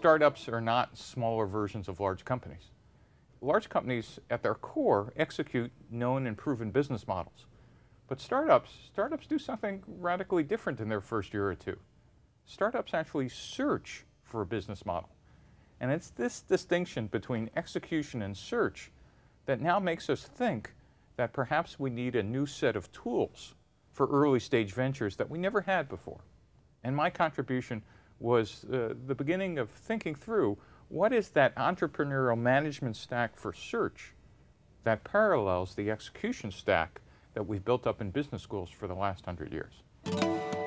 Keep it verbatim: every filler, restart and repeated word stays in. startups are not smaller versions of large companies. Large companies, at their core, execute known and proven business models. But startups, startups do something radically different in their first year or two. Startups actually search for a business model. And it's this distinction between execution and search that now makes us think that perhaps we need a new set of tools for early stage ventures that we never had before. And my contribution was uh, the beginning of thinking through what is that entrepreneurial management stack for search that parallels the execution stack that we've built up in business schools for the last hundred years.